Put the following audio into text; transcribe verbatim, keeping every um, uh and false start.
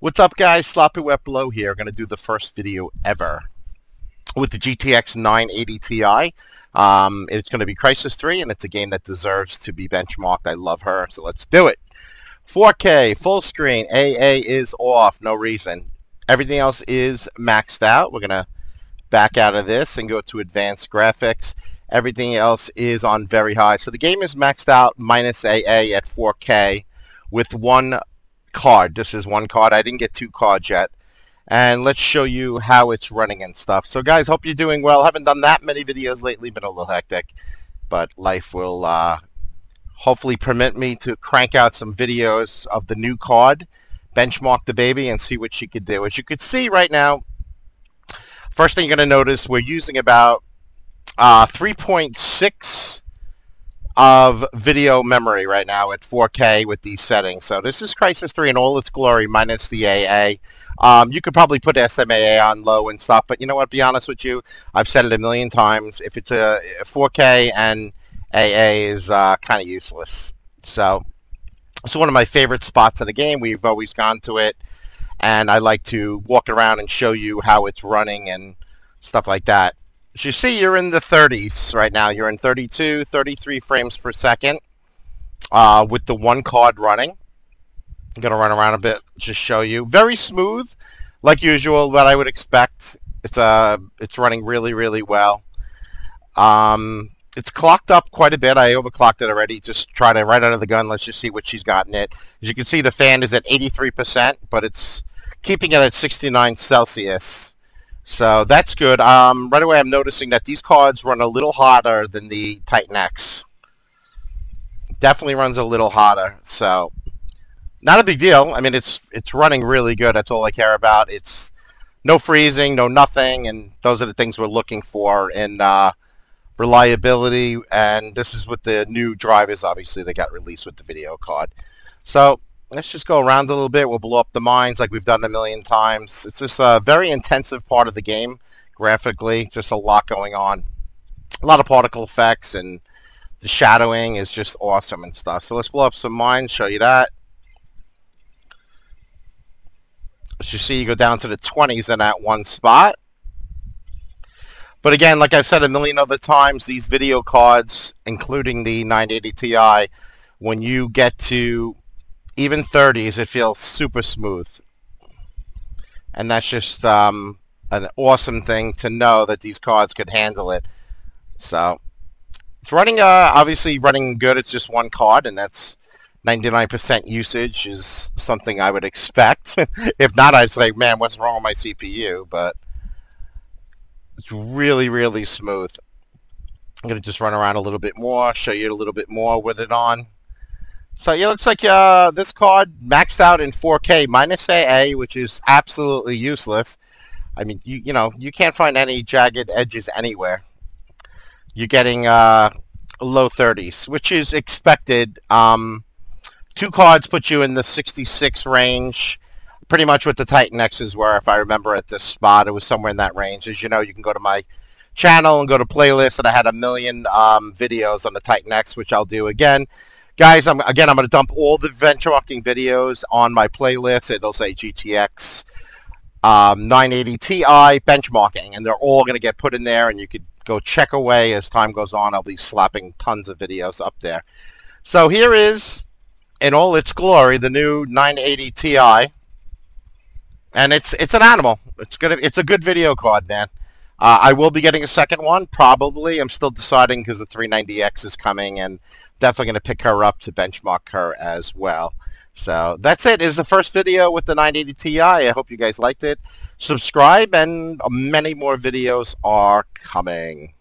What's up, guys? SloppyWebLow here. Going to do the first video ever with the G T X nine eighty T I. Um, it's going to be Crysis three, and it's a game that deserves to be benchmarked. I love her, so let's do it. four K, full screen, A A is off, no reason. Everything else is maxed out. We're going to back out of this and go to advanced graphics. Everything else is on very high. So the game is maxed out minus A A at four K with one card. This is one card. I didn't get two cards yet. And let's show you how it's running and stuff. So guys, hope you're doing well. Haven't done that many videos lately. Been a little hectic. But life will uh, hopefully permit me to crank out some videos of the new card. Benchmark the baby and see what she could do. As you could see right now, first thing you're going to notice, we're using about uh, three point six of video memory right now at four K with these settings. So this is Crysis three in all its glory minus the A A. Um, you could probably put S M A A on low and stuff, but you know what, be honest with you, I've said it a million times, if it's a four K and A A is uh, kind of useless. So it's one of my favorite spots in the game. We've always gone to it, and I like to walk around and show you how it's running and stuff like that. As you see, you're in the thirties right now. You're in thirty-two, thirty-three frames per second uh, with the one card running. I'm going to run around a bit, just show you. Very smooth, like usual, what I would expect. It's uh, it's running really, really well. Um, it's clocked up quite a bit. I overclocked it already. Just try to right under the gun. Let's just see what she's got in it. As you can see, the fan is at eighty-three percent, but it's keeping it at sixty-nine Celsius. So that's good. Um, right away, I'm noticing that these cards run a little hotter than the Titan X. Definitely runs a little hotter. So not a big deal. I mean, it's it's running really good. That's all I care about. It's no freezing, no nothing, and those are the things we're looking for in uh, reliability. And this is with the new drivers, obviously, that got released with the video card. So let's just go around a little bit. We'll blow up the mines like we've done a million times. It's just a very intensive part of the game, graphically. Just a lot going on. A lot of particle effects, and the shadowing is just awesome and stuff. So let's blow up some mines, show you that. As you see, you go down to the twenties in that one spot. But again, like I've said a million other times, these video cards, including the nine eighty T I, when you get to even thirties, it feels super smooth. And that's just um, an awesome thing to know that these cards could handle it. So it's running, uh, obviously running good. It's just one card, and that's ninety-nine percent usage is something I would expect. If not, I'd say, man, what's wrong with my C P U? But it's really, really smooth. I'm going to just run around a little bit more, show you a little bit more with it on. So it looks like uh, this card maxed out in four K minus A A, which is absolutely useless. I mean, you you know, you can't find any jagged edges anywhere. You're getting uh, low thirties, which is expected. Um, two cards put you in the sixty-six range, pretty much what the Titan X's were, if I remember at this spot. It was somewhere in that range. As you know, you can go to my channel and go to playlist, and I had a million um, videos on the Titan X, which I'll do again. Guys, I'm, again, I'm going to dump all the benchmarking videos on my playlist. It'll say G T X um, nine eighty T I benchmarking, and they're all going to get put in there, and you could go check away as time goes on. I'll be slapping tons of videos up there. So here is, in all its glory, the new nine eighty T I, and it's it's an animal. It's gonna it's a good video card, man. Uh, I will be getting a second one, probably. I'm still deciding because the three ninety X is coming, and definitely going to pick her up to benchmark her as well. So that's it. This is the first video with the nine eighty T I. I hope you guys liked it. Subscribe, and many more videos are coming.